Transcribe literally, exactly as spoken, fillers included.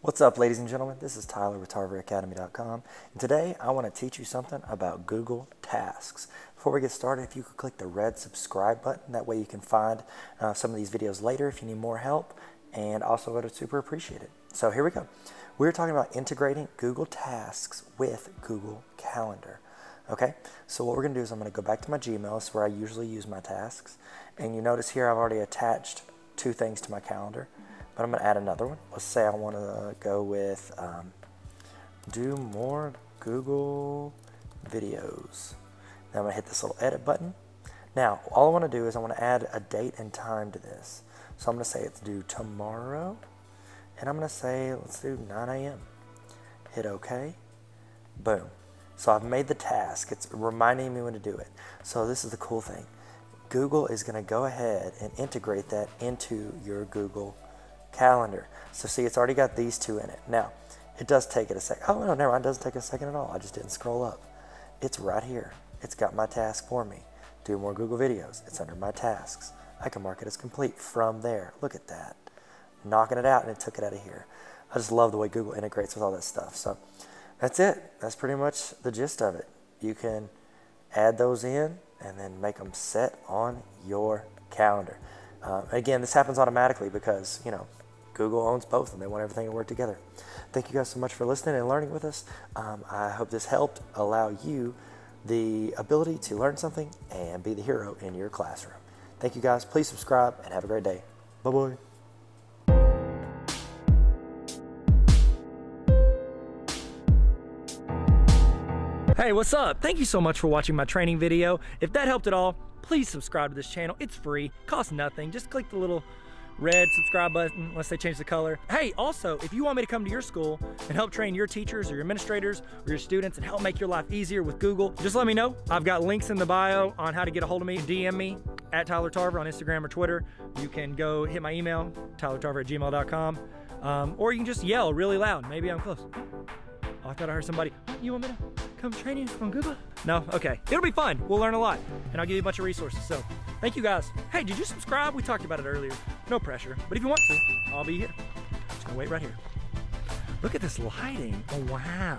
What's up, ladies and gentlemen? This is Tyler with Tarver Academy dot com, and today I want to teach you something about Google Tasks. Before we get started, if you could click the red subscribe button, that way you can find uh, some of these videos later if you need more help, and also I would super appreciate it. So here we go. We're talking about integrating Google Tasks with Google Calendar. Okay, so what we're going to do is I'm going to go back to my Gmail. This is where I usually use my tasks, and you notice here I've already attached two things to my calendar. But I'm going to add another one. Let's say I want to go with um, do more Google videos. Then I'm going to hit this little edit button. Now, all I want to do is I want to add a date and time to this. So I'm going to say it's due tomorrow. And I'm going to say, let's do nine A M Hit OK. Boom. So I've made the task. It's reminding me when to do it. So this is the cool thing. Google is going to go ahead and integrate that into your Google Calendar. So see, it's already got these two in it. Now, it does take it a second. Oh, no, never mind. It doesn't take a second at all. I just didn't scroll up. It's right here. It's got my task for me. Do more Google videos. It's under my tasks. I can mark it as complete from there. Look at that. Knocking it out, and it took it out of here. I just love the way Google integrates with all that stuff. So that's it. That's pretty much the gist of it. You can add those in and then make them set on your calendar. Uh, again, this happens automatically because, you know, Google owns both and they want everything to work together. Thank you guys so much for listening and learning with us. Um, I hope this helped allow you the ability to learn something and be the hero in your classroom. Thank you guys. Please subscribe and have a great day. Bye-bye. Hey, what's up? Thank you so much for watching my training video. If that helped at all, please subscribe to this channel. It's free, costs nothing. Just click the little red subscribe button unless they change the color. Hey, also, if you want me to come to your school and help train your teachers or your administrators or your students and help make your life easier with Google, just let me know. I've got links in the bio on how to get a hold of me. D M me at Tyler Tarver on Instagram or Twitter. You can go hit my email, Tyler Tarver at gmail dot com, um, or you can just yell really loud. Maybe I'm close. Oh, I thought I heard somebody. You want me to come train you on Google? No? Okay. It'll be fun. We'll learn a lot. And I'll give you a bunch of resources. So, thank you guys. Hey, did you subscribe? We talked about it earlier. No pressure. But if you want to, I'll be here. Just gonna wait right here. Look at this lighting. Oh, wow.